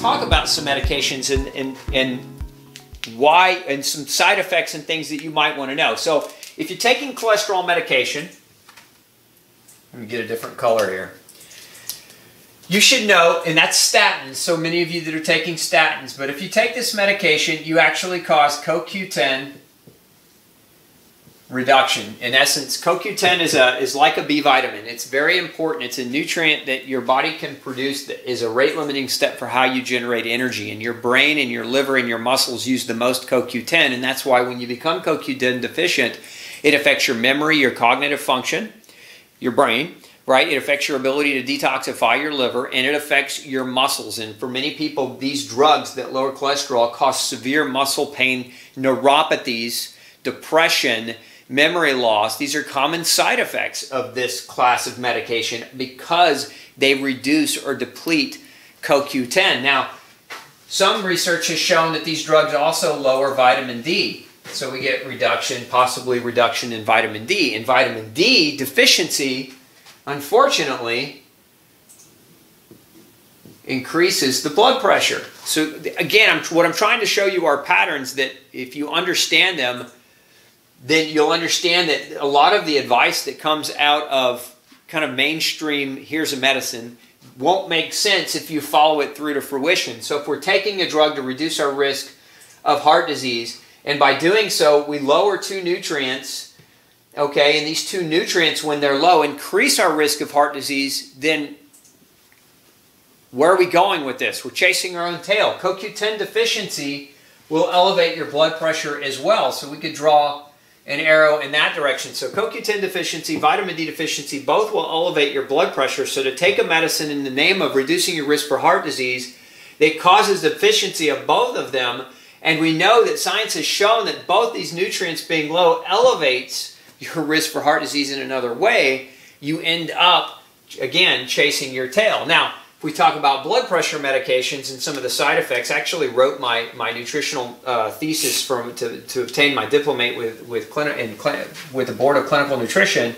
talk about some medications and why, and some side effects and things that you might want to know. So if you're taking cholesterol medication, let me get a different color here. You should know, and that's statins, so many of you that are taking statins, but if you take this medication, you actually cause CoQ10 reduction. In essence, CoQ10 is like a B vitamin. It's very important. It's a nutrient that your body can produce that is a rate-limiting step for how you generate energy. And your brain and your liver and your muscles use the most CoQ10, and that's why when you become CoQ10 deficient, it affects your memory, your cognitive function, your brain, right? It affects your ability to detoxify your liver, and it affects your muscles. And for many people, these drugs that lower cholesterol cause severe muscle pain, neuropathies, depression, memory loss. These are common side effects of this class of medication because they reduce or deplete CoQ10. Now, some research has shown that these drugs also lower vitamin D. So we get reduction, possibly reduction in vitamin D. And vitamin D deficiency, unfortunately, increases the blood pressure. So again, what I'm trying to show you are patterns that if you understand them, then you'll understand that a lot of the advice that comes out of kind of mainstream, here's a medicine, won't make sense if you follow it through to fruition. So if we're taking a drug to reduce our risk of heart disease, and by doing so, we lower two nutrients, okay, and these two nutrients, when they're low, increase our risk of heart disease, then where are we going with this? We're chasing our own tail. CoQ10 deficiency will elevate your blood pressure as well, so we could draw an arrow in that direction. So CoQ10 deficiency, vitamin D deficiency, both will elevate your blood pressure. So to take a medicine in the name of reducing your risk for heart disease, it causes deficiency of both of them. And we know that science has shown that both these nutrients being low elevates your risk for heart disease in another way. You end up, again, chasing your tail. Now, if we talk about blood pressure medications and some of the side effects, I actually wrote my nutritional thesis to obtain my diplomate with the Board of Clinical Nutrition.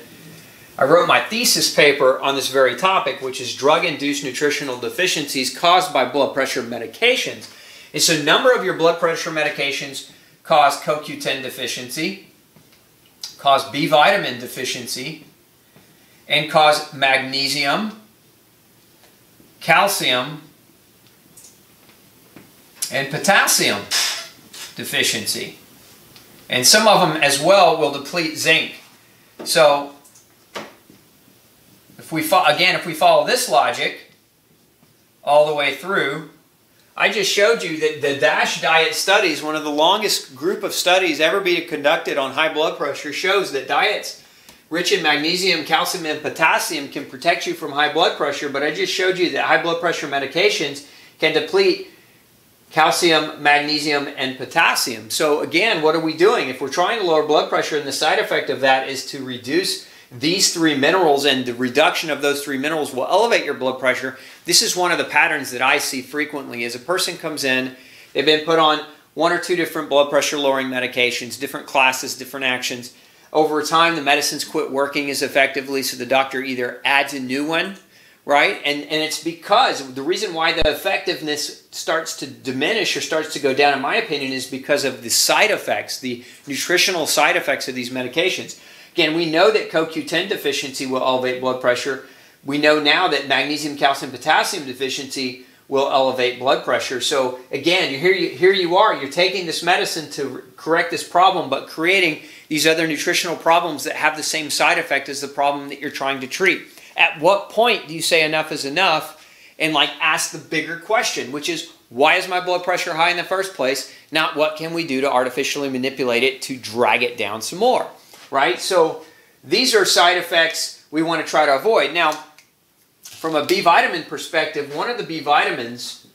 I wrote my thesis paper on this very topic, which is drug-induced nutritional deficiencies caused by blood pressure medications. And so a number of your blood pressure medications cause CoQ10 deficiency, cause B vitamin deficiency, and cause magnesium, calcium, and potassium deficiency. And some of them as well will deplete zinc. So if we again, if we follow this logic all the way through, I just showed you that the DASH diet studies, one of the longest group of studies ever be conducted on high blood pressure, shows that diets rich in magnesium, calcium, and potassium can protect you from high blood pressure, but I just showed you that high blood pressure medications can deplete calcium, magnesium, and potassium. So again, what are we doing? If we're trying to lower blood pressure, and the side effect of that is to reduce these three minerals, and the reduction of those three minerals will elevate your blood pressure. This is one of the patterns that I see frequently. As a person comes in, they've been put on one or two different blood pressure lowering medications, different classes, different actions. Over time, the medicines quit working as effectively, so the doctor either adds a new one, right? And it's because the reason why the effectiveness starts to diminish or starts to go down, in my opinion, is because of the side effects, the nutritional side effects of these medications. Again, we know that CoQ10 deficiency will elevate blood pressure. We know now that magnesium, calcium, potassium deficiency will elevate blood pressure. So again, here you are, you're taking this medicine to correct this problem, but creating these other nutritional problems that have the same side effect as the problem that you're trying to treat. At what point do you say enough is enough and ask the bigger question, which is, why is my blood pressure high in the first place? Not what can we do to artificially manipulate it to drag it down some more. Right? So these are side effects we want to try to avoid. Now, from a B vitamin perspective, one of the B vitamins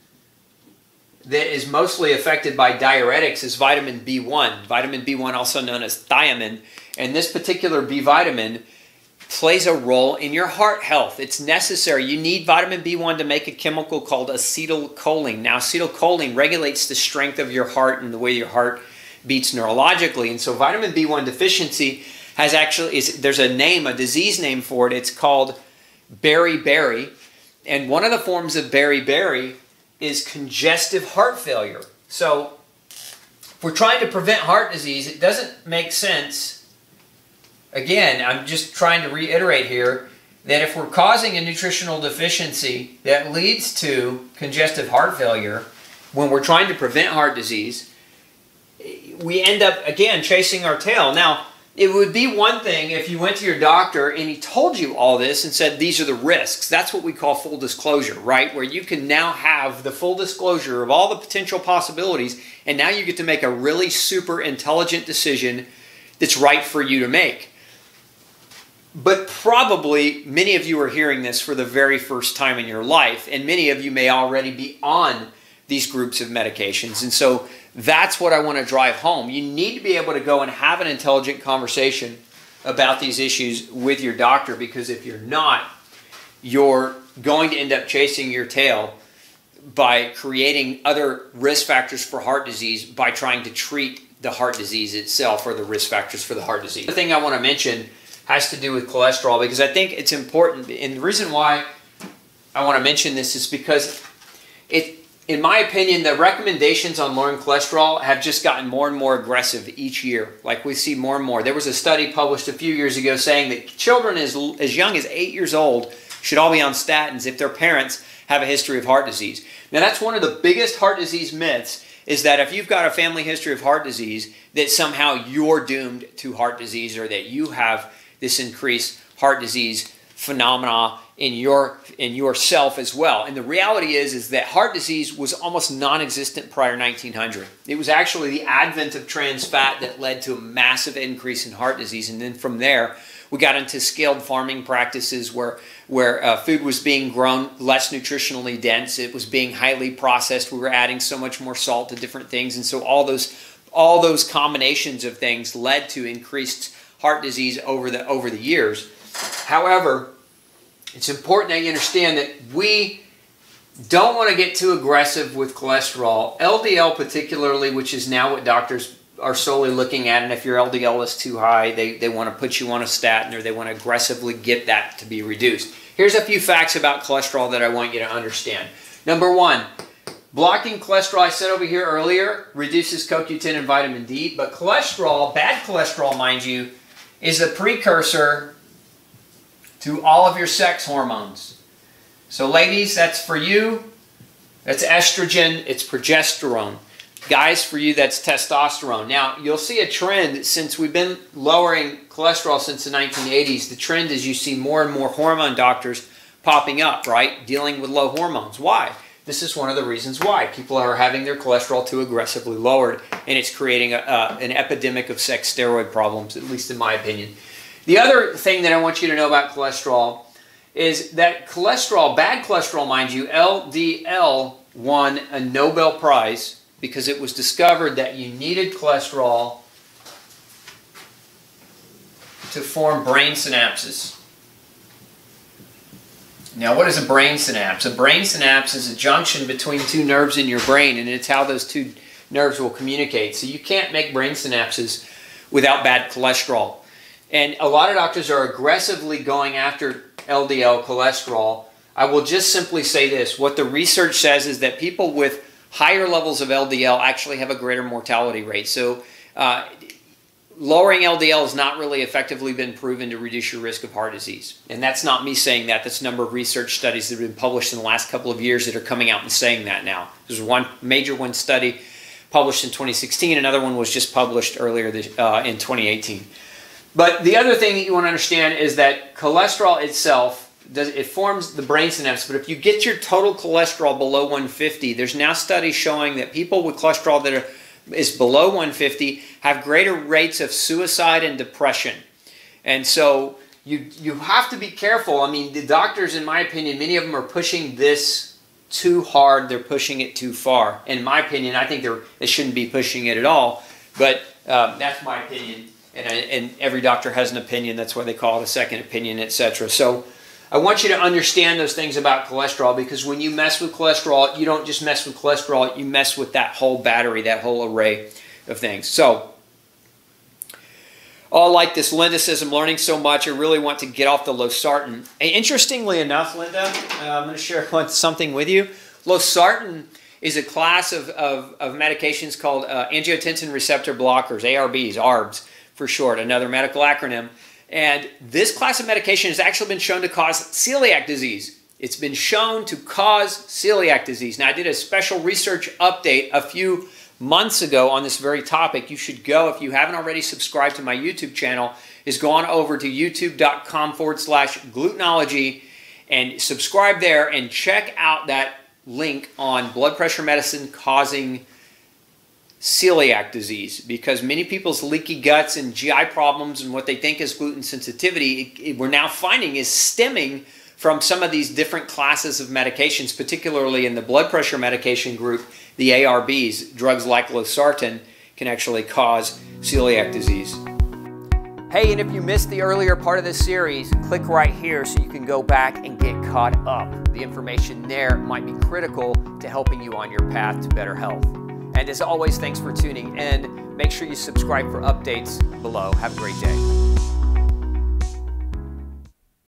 that is mostly affected by diuretics is vitamin B1. Vitamin B1, also known as thiamine. And this particular B vitamin plays a role in your heart health. It's necessary. You need vitamin B1 to make a chemical called acetylcholine. Now, acetylcholine regulates the strength of your heart and the way your heart beats neurologically, and so vitamin B1 deficiency has there's a name, a disease name for it. It's called beriberi, and one of the forms of beriberi is congestive heart failure. So if we're trying to prevent heart disease, it doesn't make sense. Again, I'm just trying to reiterate here that if we're causing a nutritional deficiency that leads to congestive heart failure, when we're trying to prevent heart disease, we end up, again, chasing our tail. Now, it would be one thing if you went to your doctor and he told you all this and said, these are the risks. That's what we call full disclosure, right? Where you can now have the full disclosure of all the potential possibilities, and now you get to make a really super intelligent decision that's right for you to make. But probably many of you are hearing this for the very first time in your life, and many of you may already be on these groups of medications. And so that's what I want to drive home. You need to be able to go and have an intelligent conversation about these issues with your doctor, because if you're not, you're going to end up chasing your tail by creating other risk factors for heart disease by trying to treat the heart disease itself or the risk factors for the heart disease. The thing I want to mention has to do with cholesterol, because I think it's important. And the reason why I want to mention this is because in my opinion, the recommendations on lowering cholesterol have just gotten more and more aggressive each year. Like, we see more and more. There was a study published a few years ago saying that children as young as 8 years old should all be on statins if their parents have a history of heart disease. Now, that's one of the biggest heart disease myths, is that if you've got a family history of heart disease, that somehow you're doomed to heart disease, or that you have this increased heart disease phenomena in yourself as well. And the reality is that heart disease was almost non-existent prior 1900. It was actually the advent of trans fat that led to a massive increase in heart disease. And then from there, we got into scaled farming practices where food was being grown less nutritionally dense. It was being highly processed. We were adding so much more salt to different things. And so all those combinations of things led to increased heart disease over the years. However, it's important that you understand that we don't want to get too aggressive with cholesterol. LDL particularly, which is now what doctors are solely looking at, and if your LDL is too high, they want to put you on a statin, or they want to aggressively get that to be reduced. Here's a few facts about cholesterol that I want you to understand. Number one, blocking cholesterol, I said over here earlier, reduces CoQ10 and vitamin D, but cholesterol, bad cholesterol, mind you, is the precursor to all of your sex hormones. So ladies, that's for you, that's estrogen, it's progesterone. Guys, for you, that's testosterone. Now, you'll see a trend since we've been lowering cholesterol since the 1980s. The trend is you see more and more hormone doctors popping up, right? Dealing with low hormones. Why? This is one of the reasons why. People are having their cholesterol too aggressively lowered, and it's creating an epidemic of sex steroid problems, at least in my opinion. The other thing that I want you to know about cholesterol is that cholesterol, bad cholesterol, mind you, LDL won a Nobel Prize because it was discovered that you needed cholesterol to form brain synapses. Now, what is a brain synapse? A brain synapse is a junction between two nerves in your brain, and it's how those two nerves will communicate. So you can't make brain synapses without bad cholesterol. And a lot of doctors are aggressively going after LDL cholesterol. I will just simply say this. What the research says is that people with higher levels of LDL actually have a greater mortality rate. So lowering LDL has not really effectively been proven to reduce your risk of heart disease. And that's not me saying that. That's a number of research studies that have been published in the last couple of years that are coming out and saying that now. There's one major one study published in 2016. Another one was just published earlier in 2018. But the other thing that you want to understand is that cholesterol itself, it forms the brain synapse, but if you get your total cholesterol below 150, there's now studies showing that people with cholesterol that is below 150 have greater rates of suicide and depression. And so you have to be careful. I mean, the doctors, in my opinion, many of them are pushing this too hard. They're pushing it too far. In my opinion, I think they shouldn't be pushing it at all, but that's my opinion. And every doctor has an opinion. That's why they call it a second opinion, etc. So I want you to understand those things about cholesterol, because when you mess with cholesterol, you don't just mess with cholesterol. You mess with that whole battery, that whole array of things. So I like this Lindaism, learning so much. I really want to get off the Losartan. Interestingly enough, Linda, I'm going to share something with you. Losartan is a class of medications called angiotensin receptor blockers, ARBs, ARBs for short, another medical acronym. And this class of medication has actually been shown to cause celiac disease. It's been shown to cause celiac disease. Now, I did a special research update a few months ago on this very topic. You should go, if you haven't already subscribed to my YouTube channel, is go on over to youtube.com/glutenology and subscribe there and check out that link on blood pressure medicine causing celiac disease, because many people's leaky guts and GI problems and what they think is gluten sensitivity, we're now finding is stemming from some of these different classes of medications, particularly in the blood pressure medication group, the ARBs. Drugs like Losartan can actually cause celiac disease. Hey, and if you missed the earlier part of this series, click right here so you can go back and get caught up. The information there might be critical to helping you on your path to better health. And as always, thanks for tuning in. Make sure you subscribe for updates below. Have a great day.